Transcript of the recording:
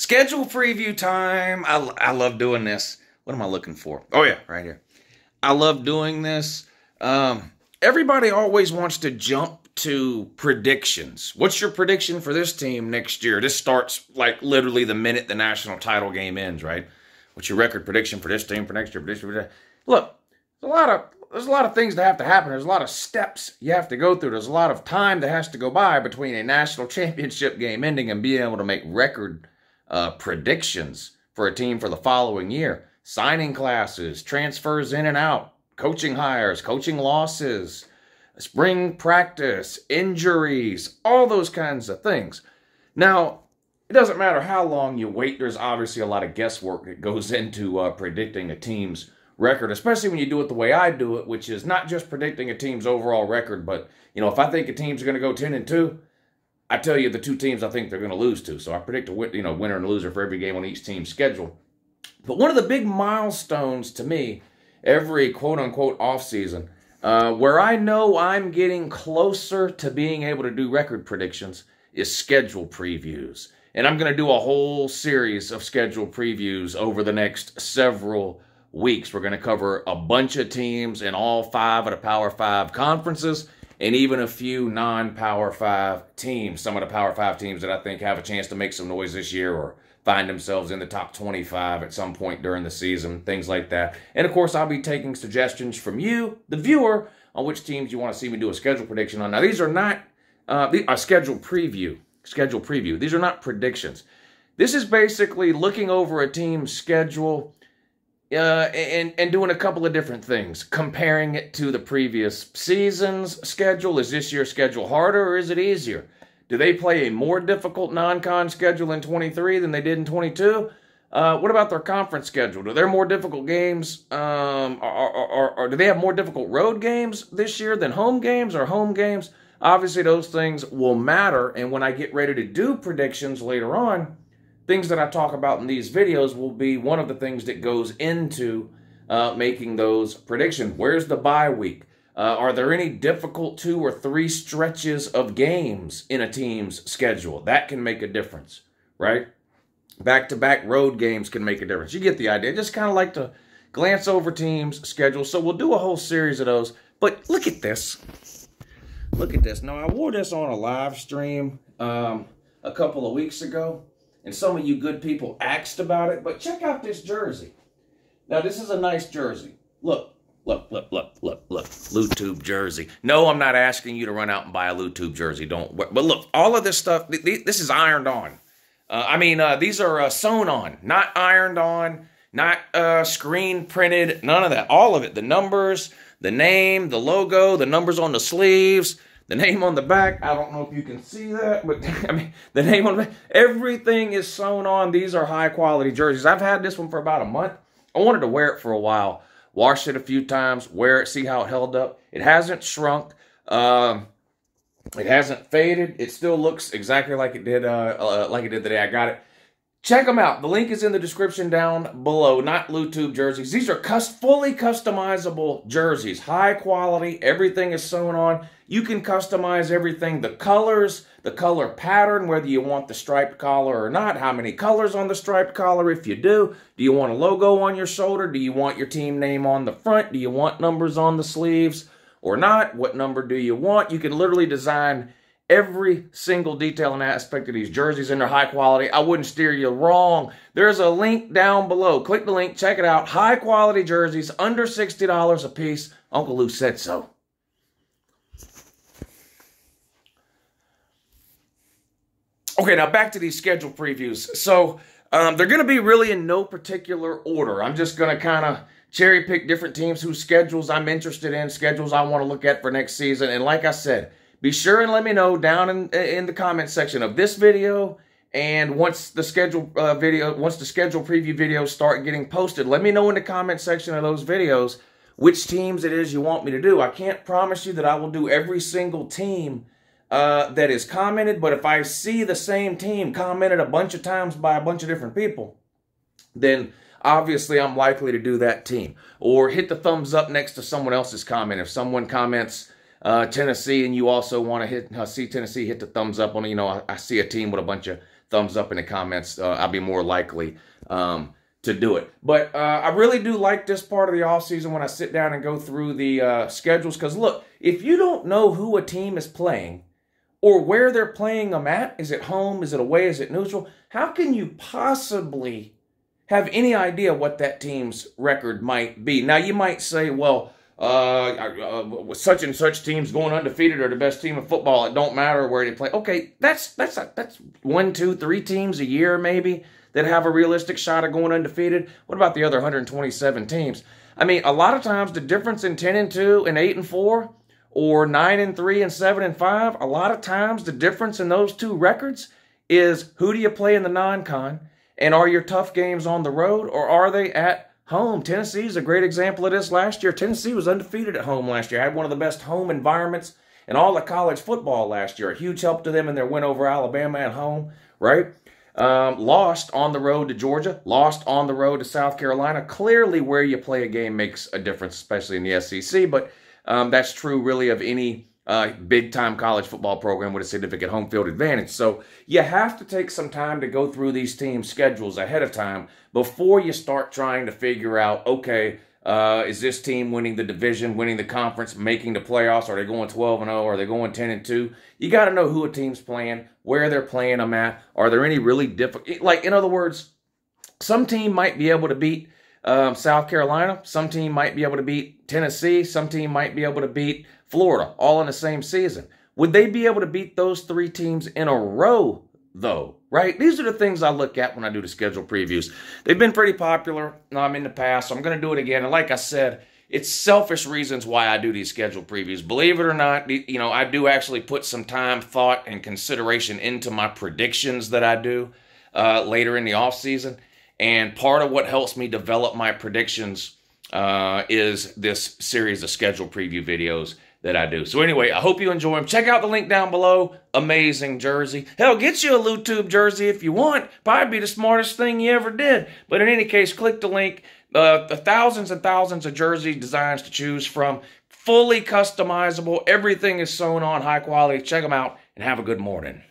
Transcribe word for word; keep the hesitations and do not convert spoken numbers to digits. Schedule preview time. I, I love doing this. What am I looking for? Oh, yeah, right here. I love doing this. Um, everybody always wants to jump to predictions. What's your prediction for this team next year? This starts like literally the minute the national title game ends, right? What's your record prediction for this team for next year? Prediction for that? Look, there's a lot of there's a lot of things that have to happen. There's a lot of steps you have to go through. There's a lot of time that has to go by between a national championship game ending and being able to make record uh, predictions for a team for the following year. Signing classes, transfers in and out, coaching hires, coaching losses, spring practice, injuries, all those kinds of things. Now, it doesn't matter how long you wait. There's obviously a lot of guesswork that goes into uh, predicting a team's record, especially when you do it the way I do it, which is not just predicting a team's overall record, but, you know, if I think a team's going to go ten and two, I tell you the two teams I think they're going to lose to. So I predict a win, you know, winner and loser for every game on each team's schedule. But one of the big milestones to me every quote-unquote offseason, uh, where I know I'm getting closer to being able to do record predictions, is schedule previews. And I'm going to do a whole series of schedule previews over the next several weeks. We're going to cover a bunch of teams in all five of the Power Five conferences and even a few non-Power Five teams, some of the Power Five teams that I think have a chance to make some noise this year or find themselves in the top twenty-five at some point during the season, things like that. And, of course, I'll be taking suggestions from you, the viewer, on which teams you want to see me do a schedule prediction on. Now, these are not uh, a schedule preview. Schedule preview. These are not predictions. This is basically looking over a team's schedule uh, and, and doing a couple of different things, comparing it to the previous season's schedule. Is this year's schedule harder or is it easier? Do they play a more difficult non-con schedule in twenty-three than they did in twenty-two? Uh, what about their conference schedule? Do their more difficult games, um, or, or, or, or do they have more difficult road games this year than home games or home games? Obviously, those things will matter, and when I get ready to do predictions later on, things that I talk about in these videos will be one of the things that goes into uh, making those predictions. Where's the bye week? Uh, are there any difficult two or three stretches of games in a team's schedule? That can make a difference, right? Back-to-back road games can make a difference. You get the idea. I just kind of like to glance over teams' schedules, so we'll do a whole series of those. But look at this. Look at this. Now, I wore this on a live stream um, a couple of weeks ago, and some of you good people asked about it, but check out this jersey. Now, this is a nice jersey. Look. Look, look, look, look, look, LouTube jersey. No, I'm not asking you to run out and buy a LouTube jersey. Don't. But look, all of this stuff, this is ironed on. Uh, I mean, uh, these are uh, sewn on, not ironed on, not uh, screen printed, none of that. All of it, the numbers, the name, the logo, the numbers on the sleeves, the name on the back. I don't know if you can see that, but I mean, the name on the back. Everything is sewn on. These are high-quality jerseys. I've had this one for about a month. I wanted to wear it for a while. Wash it a few times, wear it, see how it held up. It hasn't shrunk. Um, it hasn't faded. It still looks exactly like it did uh, uh, like it did the day I got it. Check them out. The link is in the description down below. Not LouTube jerseys. These are cus fully customizable jerseys. High quality. Everything is sewn on. You can customize everything. The colors, the color pattern, whether you want the striped collar or not. How many colors on the striped collar if you do. Do you want a logo on your shoulder? Do you want your team name on the front? Do you want numbers on the sleeves or not? What number do you want? You can literally design every single detail and aspect of these jerseys, and they're high quality. I wouldn't steer you wrong. There's a link down below. Click the link, check it out. High quality jerseys, under sixty dollars a piece. Uncle Lou said so. Okay, now back to these schedule previews. So um, they're going to be really in no particular order. I'm just going to kind of cherry pick different teams whose schedules I'm interested in, schedules I want to look at for next season. And like I said, be sure and let me know down in, in the comment section of this video, and once the schedule uh, video, once the schedule preview videos start getting posted, let me know in the comment section of those videos which teams it is you want me to do. I can't promise you that I will do every single team uh, that is commented, but if I see the same team commented a bunch of times by a bunch of different people, then obviously I'm likely to do that team. Or hit the thumbs up next to someone else's comment. If someone comments Uh, Tennessee, and you also want to hit uh, see Tennessee, hit the thumbs up on it. You know, I, I see a team with a bunch of thumbs up in the comments. Uh, I'll be more likely um, to do it. But uh, I really do like this part of the offseason when I sit down and go through the uh, schedules. Because look, if you don't know who a team is playing or where they're playing them at, is it home, is it away, is it neutral, how can you possibly have any idea what that team's record might be? Now, you might say, well, uh, uh, such and such teams going undefeated are the best team in football. It don't matter where they play. Okay, that's that's a, that's one, two, three teams a year maybe that have a realistic shot of going undefeated. What about the other one hundred twenty-seven teams? I mean, a lot of times the difference in ten and two and eight and four or nine and three and seven and five, a lot of times the difference in those two records is who do you play in the non-con, and are your tough games on the road or are they at home? Tennessee is a great example of this last year. Tennessee was undefeated at home last year. Had one of the best home environments in all of college football last year. A huge help to them in their win over Alabama at home, right? Um, lost on the road to Georgia, lost on the road to South Carolina. Clearly where you play a game makes a difference, especially in the S E C, but um, that's true really of any uh, big-time college football program with a significant home field advantage. So you have to take some time to go through these team schedules ahead of time before you start trying to figure out, okay, uh, is this team winning the division, winning the conference, making the playoffs? Are they going twelve and oh? Are they going ten and two? You got to know who a team's playing, where they're playing them at. Are there any really difficult, like, in other words, some team might be able to beat um, South Carolina. Some team might be able to beat Tennessee. Some team might be able to beat Florida, all in the same season. Would they be able to beat those three teams in a row, though? Right? These are the things I look at when I do the schedule previews. They've been pretty popular um, in the past, so I'm going to do it again. And like I said, it's selfish reasons why I do these schedule previews. Believe it or not, you know, I do actually put some time, thought, and consideration into my predictions that I do uh, later in the offseason. And part of what helps me develop my predictions uh, is this series of schedule preview videos that I do. So anyway, I hope you enjoy them. Check out the link down below. Amazing jersey. Hell, get you a LouTube jersey if you want. Probably be the smartest thing you ever did. But in any case, click the link. Uh, the thousands and thousands of jersey designs to choose from. Fully customizable. Everything is sewn on, high quality. Check them out and have a good morning.